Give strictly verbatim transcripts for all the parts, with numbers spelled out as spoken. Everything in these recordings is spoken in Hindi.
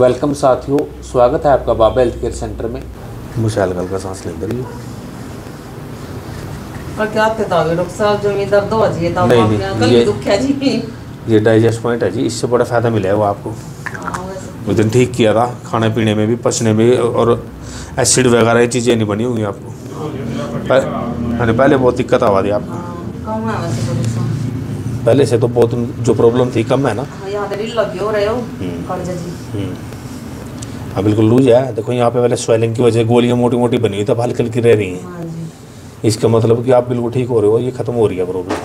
वेलकम साथियों, स्वागत है आपका बाबा हेल्थ केयर सेंटर में। मुझे हल्का हल्का सांस लेते रहिए। पर क्या बताओगे डॉक्टर साहब, जो ये दर्द हो जी, तो नहीं नहीं ये दुख है जी, ये डाइजेस्ट पॉइंट है जी, इससे बड़ा फ़ायदा मिला है वो आपको। उस दिन ठीक किया था, खाने पीने में भी, पचने में और एसिड वगैरह ये चीज़ें नहीं बनी हुई आपको। मैंने पहले बहुत दिक्कत आवा दी आपको, पहले से तो बहुत जो प्रॉब्लम थी कम है ना। यहाँ हो रहे हो हाँ बिल्कुल लूज है। देखो यहाँ पे पहले स्वेलिंग की वजह गोलियाँ मोटी मोटी बनी हुई तब हल्की हल्की रह रही हैं। इसका मतलब कि आप बिल्कुल ठीक हो रहे हो, ये ख़त्म हो रही है प्रॉब्लम।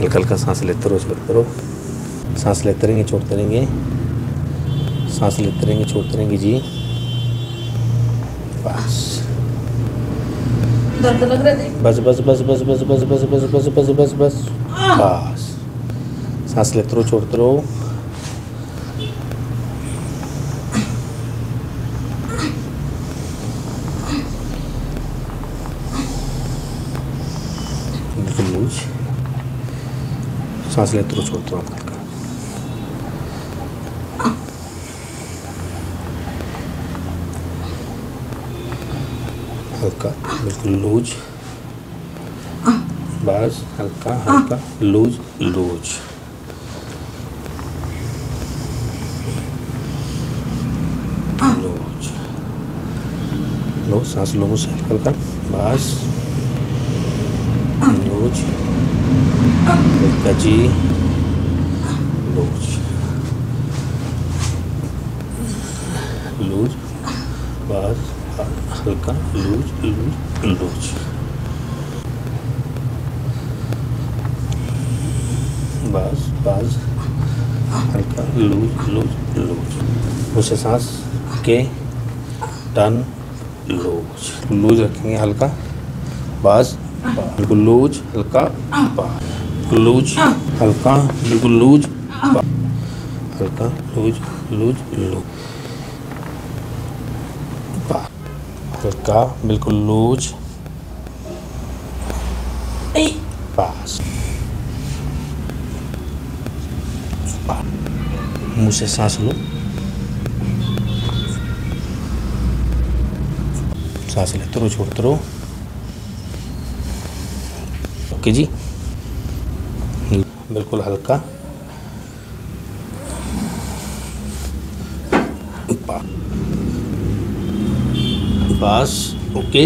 हल्का हल्का सांस लेते रहो, छोड़ते रहो, सांस लेते रहेंगे, छोड़ते रहेंगे, सांस लेते रहेंगे, छोड़ते रहेंगे जी। दर्द लग रहा है? बस बस बस बस बस बस बस बस बस बस बस बस बस सांस लेते रहो, छोड़ते रहो। सांस लेते रहो, छोड़ते रहो। हल्का बिल्कुल लूज, बस हल्का हल्का लूज लूज। लो सांस लो मुझसे, हल्का बस लूज हल्का जी लूज लूज बस हल्का लूज लूज लूज बस बस हल्का लूज लूज लूज। उसे सांस के टन लूज लूज रखेंगे, हल्का बस बिल्कुल लूज, हल्का लूज, हल्का बिल्कुल लूज, हल्का लूज लूज लूज, हल्का बिल्कुल लूज पास। मुँह से सांस लो, सांस लेते रहो, छोड़ते रहो। ओके जी, बिल्कुल हल्का पास। ओके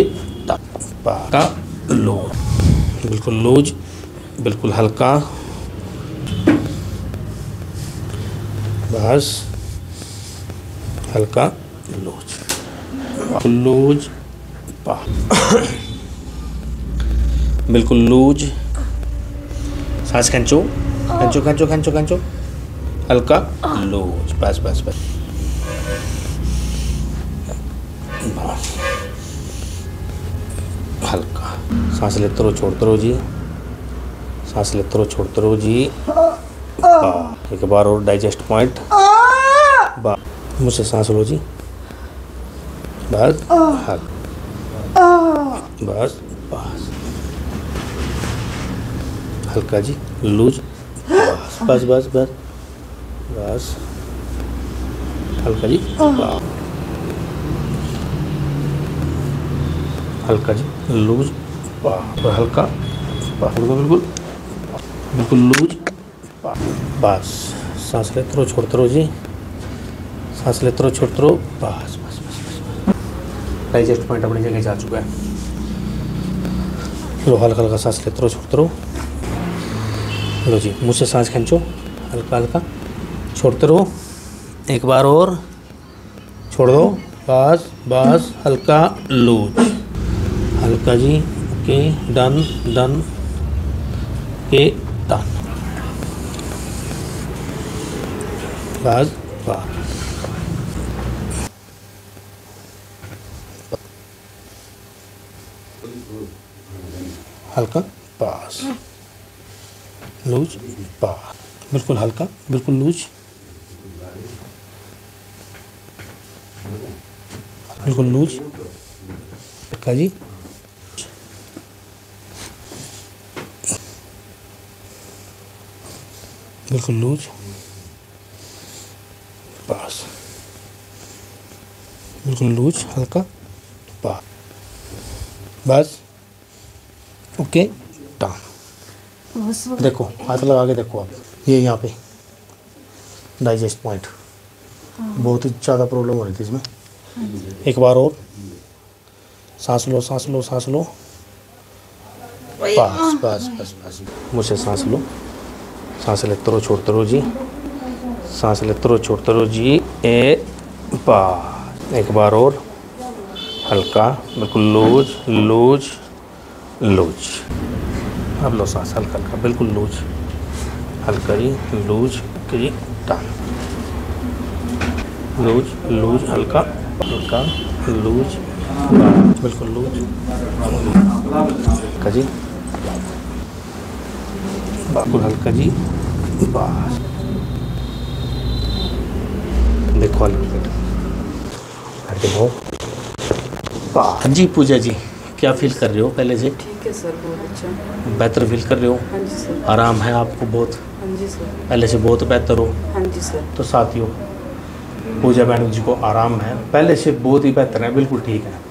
का लो बिल्कुल लूज, बिल्कुल हल्का बस हल्का लूज लूज पा बिल्कुल लूज। सांस खींचो खींचो खींचो खींचो खींचो, हल्का लूज बस बस बस हल्का। सांस लेते रहो, छोड़ते रहो जी, सांस लेते रहो, छोड़ते रहो जी। एक बार और डाइजेस्ट पॉइंट, मुझसे सांस लो जी, बस बस बस हल्का जी लूज बस बस बस बस बस हल्का जी हल्का जी लूज हल्का बिल्कुल बिल्कुल लूज बस। सांस लेते रहो, छोड़ते रहो जी, सांस लेते रहो, छोड़ते रहो बस बस बस बस। डाइजेस्ट पॉइंट अपनी जगह जा चुका है। लो हल्का हल्का सांस लेते रहो, छोड़ते रहो। लो जी, मुँह से सांस खींचो हल्का हल्का, छोड़ते रहो। एक बार और छोड़ दो, बस बस हल्का लूज हल्का जी। ओके डन डन के डन बस बस हल्का पास लूज पास बिल्कुल हल्का बिल्कुल लूज बिल्कुल लूज हल्का जी बिल्कुल लूज, पास, बिल्कुल लूज, हल्का पास, बस, ओके, टान। देखो हाथ लगा के देखो आप, ये यहाँ पे डाइजेस्ट पॉइंट बहुत ही ज़्यादा प्रॉब्लम हो रही थी इसमें। एक बार और सांस लो, सांस लो, सांस लो, बस बस बस बस। मुझे सांस लो, सांस लेते रहो छोड़ते रहो जी, सांस लेते रहो छोड़ते रहो जी, ए बस। एक बार और हल्का, बिल्कुल लूज लूज लूज। अब लो सांस हल्का हल्का, बिल्कुल लूज, हल्का ही लूज की टान, लूज लूज, हल्का हल्का लूज, बिल्कुल लूज हल्का जी, बिल्कुल हल्का जी, बस। देखो हल्का, देखो जी। पूजा जी क्या फील कर रहे हो पहले से? ठीक है सर, बहुत अच्छा, बेहतर फील कर रहे हो? हाँ जी सर। आराम है आपको बहुत? हाँ जी सर। पहले से बहुत बेहतर हो? हाँ जी सर। तो साथियों, पूजा मैडम जी को आराम है, पहले से बहुत ही बेहतर है, बिल्कुल ठीक है।